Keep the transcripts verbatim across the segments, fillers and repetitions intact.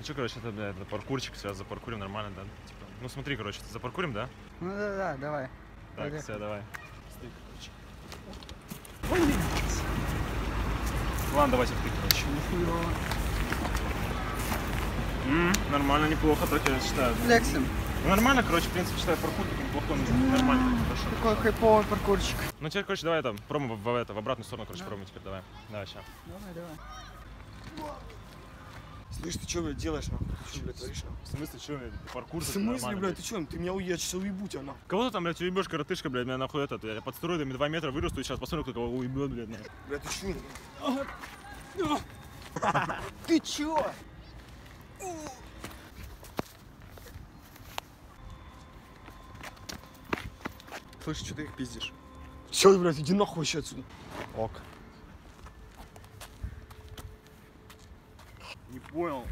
Ну что, короче, это, да, это паркурчик, сейчас запаркурим, нормально, да? Типа, ну смотри, короче, ты запаркурим, да? Ну да, да, давай. Так, все, давай. Стык, короче. Блин. Ладно, давайте втык, короче. М-м, нормально, неплохо, так я считаю. Лексим. Ну, нормально, короче, в принципе, считаю паркур таким плохом, yeah. Нормально, хорошо. Такой хайповый паркурчик. Ну теперь, короче, давай там, пробуем в, в, это, в обратную сторону, короче, yeah. Пробуем теперь, давай. Давай, сейчас. Давай, давай. Слышь, ты что, блядь, делаешь, нахуй? Ты что, блядь, творишь, нахуй? В смысле, что, блядь, паркур? В смысле, блядь, ты что, ты меня уебешь, сейчас уебу тебя, нахуй. Кого ты там, блядь, уебешь, коротышка, блядь, меня нахуй этот, я под стероидами два метра вырасту и сейчас посмотрю, кто кого уебет, блядь, нахуй. Блядь, ты что? Ты чё? Слышь, что ты их пиздишь? Все, блядь, иди нахуй вообще отсюда. Ок. Не понял.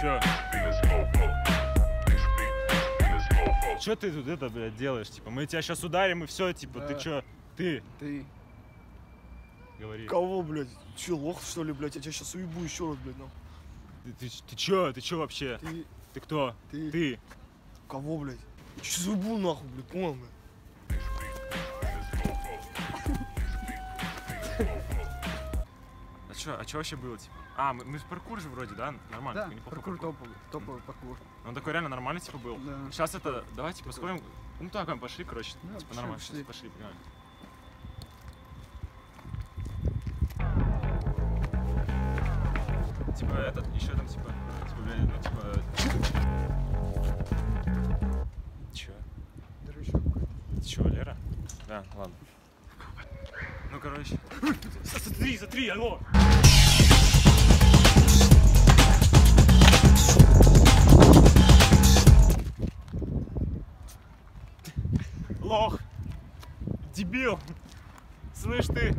Че? Че ты тут это, блядь, делаешь? Типа, мы тебя сейчас ударим и все, типа, да. Ты че? Ты. Ты. Говори. Кого, блядь? Че, лох, что ли, блядь? Я тебя сейчас уебу еще раз, блядь, нахуй. Ты, ты, ты че? Ты че вообще? Ты. Ты кто? Ты. Ты. Кого, блядь? Я сейчас уебу, нахуй, блядь, понял, блядь. Че, а что вообще было, типа? А, мы, мы в паркур же вроде, да? Нормально, да, неплохо. Паркур, паркур. Топовый, топовый паркур. Он такой реально нормальный, типа, был. Да. Сейчас это. Давайте типа, посмотрим. Ну так, он пошли, короче. Да, типа пошли, нормально. Пошли, пошли, погнали. Типа этот, еще там, типа, типа, блядь, ну типа. Че? Дорожок какой-то. Че, Валера? Да, ладно. Ну короче. За три, за три, алло! Лох! Дебил! Слышь ты!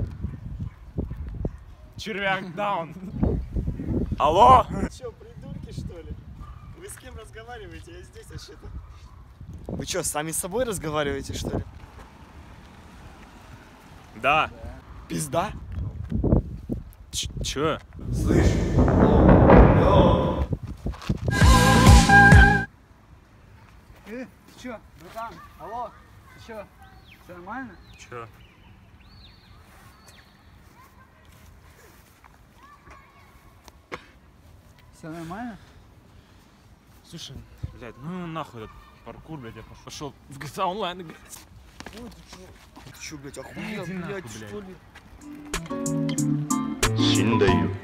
Червяк даун! Алло! Че, придурки что ли? Вы с кем разговариваете? Я здесь вообще-то. Вы что, сами с собой разговариваете что ли? Да. Да. Пизда? Ч че? Слышь. Йоу. Э, ты че, братан? Алло, ты че? Все нормально? Че? Все нормально? Слушай, блядь, ну нахуй этот паркур, блядь, я пошел в джи ти эй онлайн играть. Ой, ты че? Ты че, блядь, охуел, блядь, нахуй, что ли? Синдаю.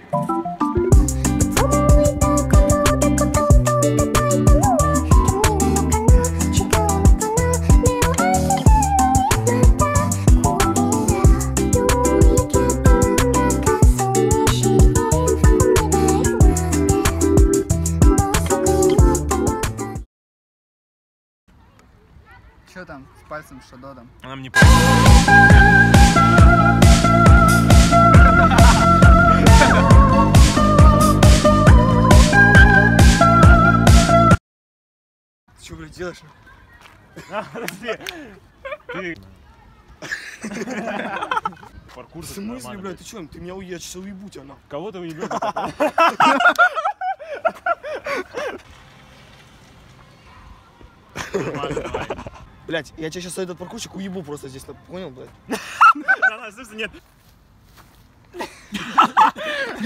Че там с пальцем, что додом? Она мне Че, блядь, делаешь? А, подожди! Ты... Паркур. В смысле, блядь, ты че? Ты меня уебешь, сейчас уебу тебя, нахуй. Кого ты уебешь? Нормально, давай. Блядь, я тебя сейчас этот паркурчик уебу просто здесь, понял, блядь? Да-да, слушай, нет.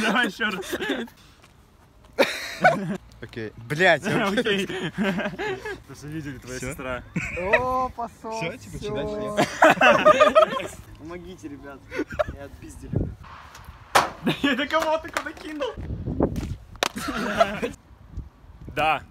Давай еще раз. Окей. Блять, окей. Потому что видели, твоя сестра. О, посол. Все, типа, читать нет. Помогите, ребят. Я отпиздили. Да я до кого ты куда кинул? Да.